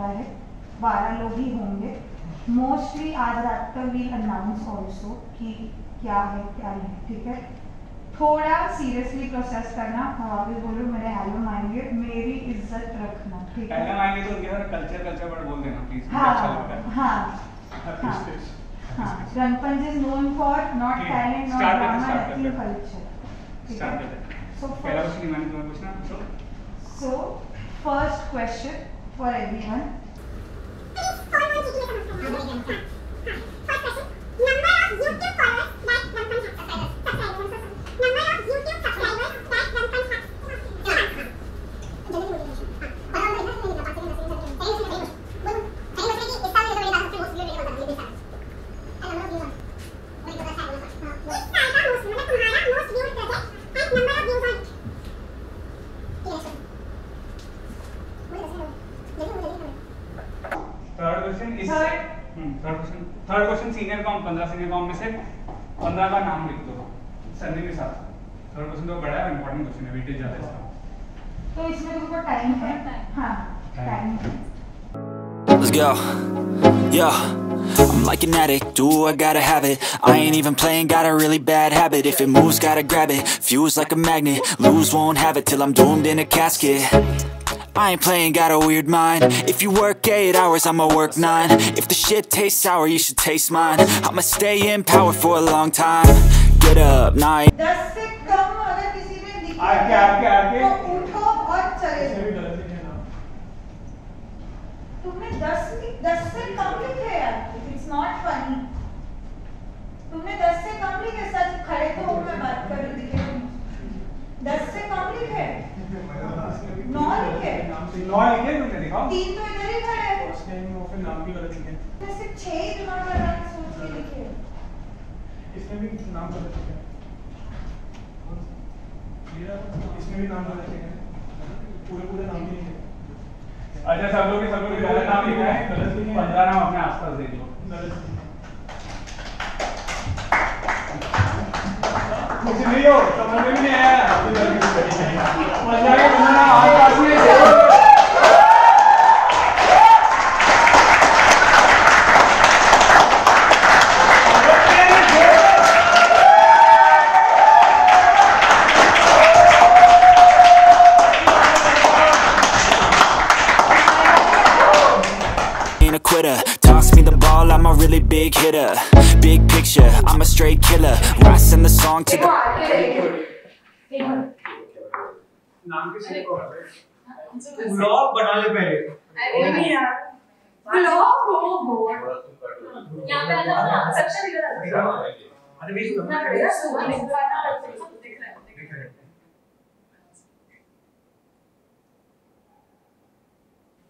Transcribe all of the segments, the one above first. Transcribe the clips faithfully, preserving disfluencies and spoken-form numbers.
रखा है, बारह लोग ही होंगे मोस्टली। आज रात का वील अनाउंस ऑल्सो कि क्या है क्या नहीं, ठीक है। थोड़ा सीरियसली प्रोसेस करना, अभी बोलो मेरे एलम आएंगे, मेरी इज्जत रखना, ठीक है। एलम आएंगे तो यार कल्चर कल्चर वर्ड बोल देना प्लीज, मुझे अच्छा लगता है। हां हां हां, Ranpanch is known for not talent not drama and culture, ठीक है। सो पहला क्वेश्चन मैंने तुम्हें पूछना, so so first question for everyone. Please forward कीजिए कमेंट में। हां first question, number of YouTube followers that Ranpanch has subscribers, number of YouTube subscribers that Ranpanch has. Third question, senior com पंद्रह सीनियर कॉम में से पंद्रह का नाम लिख दो संधि के साथ। थर्ड क्वेश्चन तो बड़ा है, इंपॉर्टेंट क्वेश्चन है, वेटेज ज्यादा है इसका, तो इसमें तुमको टाइम है। हां टाइम है। Let's go. Yeah. I'm like an addict, do I gotta have it. I ain't even playing, got a really bad habit. If it moves, gotta grab it. Fuse like a magnet, lose won't have it till I'm doomed in a casket. I ain't playing, got a weird mind. If you work eight hours, I'ma work nine. If the shit tastes sour, you should taste mine. I'ma stay in power for a long time. Get up, night. दस से कम अगर किसी ने लिखा आके आके आके तो उठो और चले जाओ। तुमने दस दस से कम लिखे यार, it's not funny. तुमने दस से कम लिखे, सच खड़े तो हो, मैं बात कर रही हूँ। दस से कम लिखे, नौ लिखे, नौ लिखे तुमने, दिखाओ। तीन तो इधर ही खड़े हैं। फर्स्ट टाइम वो फिर नाम भी गलत लिखे। मैं सिर्फ छह ही जुगाड़ कर रहा हूँ, सोच के लिखे। इसमें भी नाम गलत लिखे। इसमें भी नाम गलत लिखे। पूरे पूरे नाम नहीं लिखे। अच्छा सब लोग सब लोग गलत नाम लिखा है, गलत लिखे। पंद्रह नाम अपने आसपास दे दो। मुझे नहीं हो, समझ में नहीं आया। मजा के बनाना आकाश ने दे। Ain't a quitter. Toss me the ball, I'm a really big hitter. Big picture, I'm a straight killer. Rise in the song to the. नाम किसने को है ब्लॉग बना ले पहले। अरे नहीं यार ब्लॉग हो बोर्ड यहां पे ना सबसे इधर आ। अरे भी सुनना पड़ेगा, सुनना पड़ेगा, दिख रहा है दिख रहा है।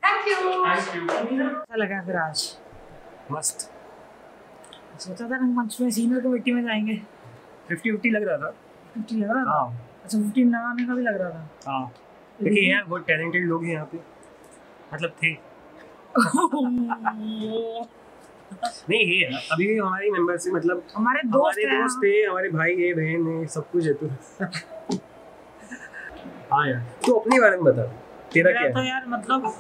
थैंक यू थैंक यू, अच्छा लगा फिर आज, मस्त। सोचा था रंगमंच में सीनियर कमेटी में जाएंगे, फिफ्टी फिफ्टी लग रहा था, फिफ्टी लग रहा था। हां अच्छा, फिफ्टी ना आने का भी लग रहा था। हाँ देखिए यार बहुत टैलेंटेड लोग हैं यहाँ पे, मतलब थे। नहीं है अभी भी हमारे मेंबर से, मतलब हमारे दोस्त हैं, हमारे दोस्त हैं, हमारे भाई हैं, बहन हैं, सब कुछ है तो। हाँ यार तो अपने बारे में बता, तेरा क्या था यार? मतलब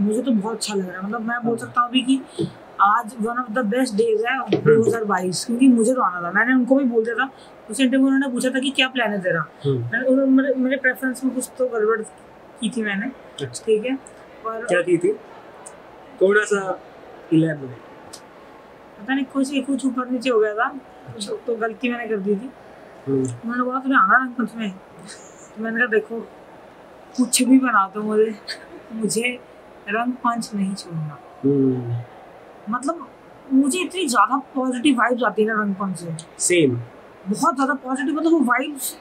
मुझे तो बहुत अच्छा लग रहा है, मतलब मैं बोल सकता हूँ अभी कि आज one of the best days है दो हज़ार बाईस, क्योंकि मुझे तो आना था। मैंने उनको भी बोल दिया था, उस इंटरव्यू उन्होंने पूछा था कि क्या प्लान है तेरा, मैंने मेरे प्रेफरेंस में कुछ तो गड़बड़ की थी मैंने, ठीक है। और क्या की थी थोड़ा सा इलेबोरेट, पता नहीं कुछ कुछ ऊपर नीचे हो गया था, तो गलती मैंने कर दी थी। उन्होंने बोला तुझे आना रंगमंच में, तो मैंने कहा देखो कुछ भी बना दो मुझे, मुझे रंगमंच नहीं छोड़ना। मतलब मुझे इतनी ज़्यादा पॉजिटिव वाइब्स आती है ना रंगपंच से, सेम बहुत ज़्यादा पॉजिटिव, मतलब वो वाइब्स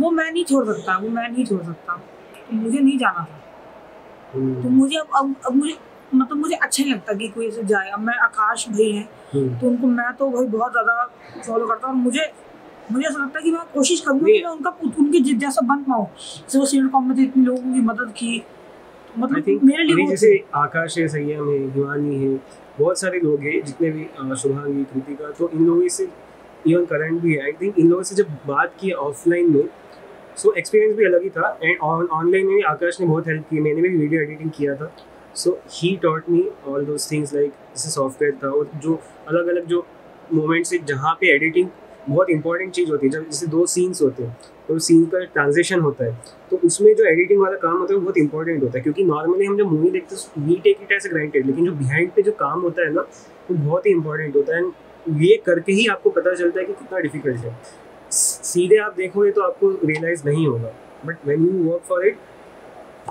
वो मैं नहीं छोड़ सकता, वो मैं नहीं छोड़ सकता। तो मुझे नहीं जाना था, तो मुझे अब अब, अब मुझे मतलब मुझे अच्छा नहीं लगता कि कोई ऐसे जाए। अब मैं आकाश भाई हैं तो उनको मैं तो भाई बहुत ज़्यादा फॉलो करता हूँ, और मुझे मुझे ऐसा लगता है कि मैं कोशिश करूँ कि मैं उनका उनके जिद जैसा बन पाऊँ, जैसे वो सीनियर कॉम में इतनी लोगों की मदद की। मतलब मेरे लिए जैसे आकाश है, सैयम है, हिवानी है, बहुत सारे लोग हैं जितने भी, शुभांगी, कृतिका, तो इन लोगों से इवन करंट भी है आई थिंक, इन लोगों से जब बात की ऑफलाइन में, सो एक्सपीरियंस भी अलग ही था। एंड ऑनलाइन में आकाश ने बहुत हेल्प की, मैंने भी वीडियो एडिटिंग किया था, so he taught me all those things like जैसे सॉफ्टवेयर था और जो अलग अलग जो मोमेंट्स जहाँ पे एडिटिंग बहुत इंपॉर्टेंट चीज़ होती है, जब जैसे दो सीन्स होते हैं तो सीन का ट्रांजेक्शन होता है तो उसमें जो एडिटिंग वाला काम होता है वो बहुत इंपॉर्टेंट होता है, क्योंकि नॉर्मली हम जो मूवी देखते हैं we take it as a granted, लेकिन जो बिहाइंड पे जो काम होता है ना वो बहुत ही इंपॉर्टेंट होता है एंड ये करके ही आपको पता चलता है कि कितना डिफिकल्ट है। सीधे आप देखोगे तो आपको रियलाइज नहीं होगा, but when you work for it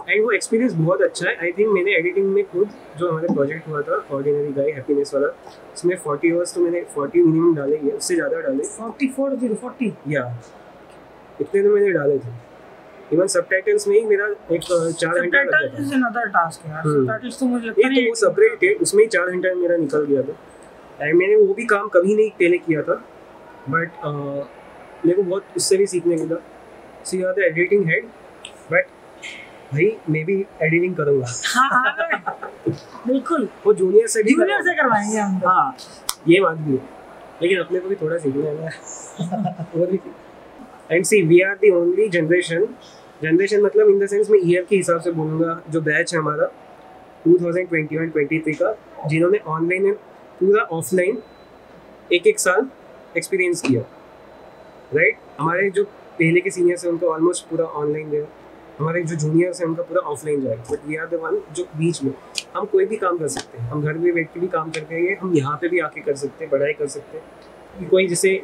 and वो एक्सपीरियंस बहुत अच्छा है। आई थिंक मैंने एडिटिंग में खुद जो हमारा प्रोजेक्ट हुआ था ऑर्डिनरी गाय हैप्पीनेस वाला, उसमें फोर्टी आवर्स तो मैंने फोर्टी मिनिमम डाले ही, उससे ज़्यादा डाले फोर्टी फोर जीरो फोर्टी, या इतने तो मैंने डाले थे। इवन सबटाइटल्स में ही मेरा एक चार घंटा लगा था। सबटाइटल्स अनदर टास्क है यार, सबटाइटल्स तो मुझे लगता है ये तो सेपरेट है, उसमें ही चार घंटा मेरा निकल गया था एंड मैंने वो भी काम कभी नहीं पहले किया था, बट मेरे को बहुत उससे भी सीखने मिला। So you are the editing head, but भाई मैं भी एडिटिंग करूंगा। हाँ हाँ बिल्कुल, वो जूनियर से भी जूनियर से करवाएंगे हम। हाँ ये बात भी है, लेकिन अपने को भी थोड़ा सीखना है और भी। And see we are the only generation generation मतलब इन द सेंस मैं ईयर के हिसाब से बोलूँगा, जो बैच है हमारा two thousand twenty one twenty three का, जिन्होंने ऑनलाइन एंड पूरा ऑफलाइन एक एक साल एक्सपीरियंस किया, राइट right? हमारे जो पहले के सीनियर्स हैं उनका ऑलमोस्ट पूरा ऑनलाइन गया, हमारे जो जूनियर्स हैं उनका पूरा ऑफलाइन जाएगा, but we are the one जो बीच में हम कोई भी काम कर सकते हैं, हम घर में बैठ के भी काम करते हैं, हम यहाँ पे भी आके कर सकते हैं, पढ़ाई कर सकते हैं। कोई जैसे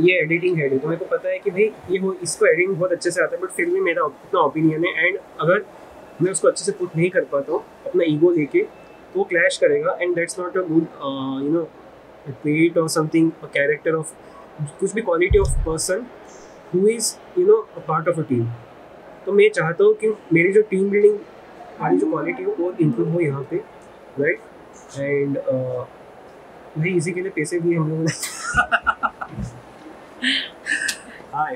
ये एडिटिंग हेड है तो मेरे को पता है कि भाई ये हो इसको एडिटिंग बहुत अच्छे से आता है, बट फिर भी मेरा अपना ओपिनियन है एंड अगर मैं उसको अच्छे से पुट नहीं कर पाता हूँ अपना ईगो लेके तो वो क्लैश करेगा and that's not a good you know trait और समथिंग कैरेक्टर ऑफ कुछ भी quality of person who is you know a part of a team. तो मैं चाहता हूँ कि मेरी जो टीम बिल्डिंग वाली जो क्वालिटी हो वो इम्प्रूव हो यहाँ पे, राइट एंड भाई इसी के लिए पैसे भी हम लोगों ने। हाँ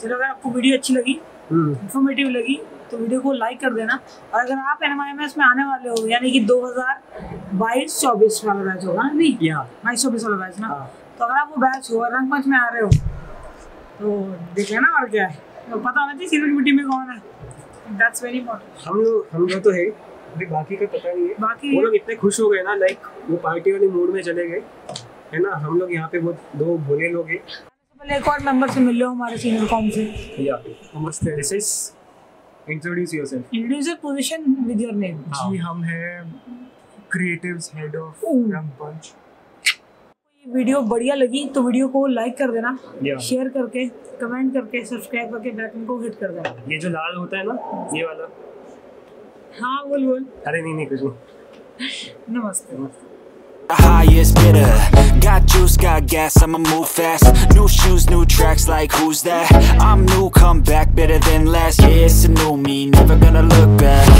चलो, अगर आपको वीडियो अच्छी लगी इन्फॉर्मेटिव लगी तो वीडियो को लाइक कर देना, और अगर आप एनएमआईएमएस में आने वाले हो यानी कि दो हज़ार बाईस चौबीस वाला बैच होगा नहीं बाईस चौबीस वाला बैच ना, तो अगर आप वो बैच हो रंगमंच में आ रहे हो तो देख लेना, और क्या है तो पता होना चाहिए सिल्वर मिट्टी में कौन है। That's very important. हम लोग हम लोग तो है अभी, बाकी का पता नहीं है। बाकी वो लोग इतने खुश हो गए ना, लाइक वो पार्टी वाले मूड में चले गए है ना, हम लोग यहाँ पे बहुत दो भोले लोग हैं। पहले एक और मेंबर से मिल लो हमारे सीनियर कॉम से। या नमस्ते, this is introduce yourself, introduce your position with your name. जी हम हैं creatives head of Rangmanch. Video बढ़िया लगी तो वीडियो को लाइक कर देना, शेयर करके कमेंट करके सब्सक्राइब करके बेल आइकन को हिट कर देना। ये जो लाल होता है ना ये वाला। हाँ बोल बोल। अरे नहीं नहीं कुछ नहीं। नमस्ते नमस्ते। The highest bidder, got juice, got gas, I'ma move fast. New shoes, new tracks, like who's that? I'm new, come back, better than last. Yeah, it's a new me, never gonna look back.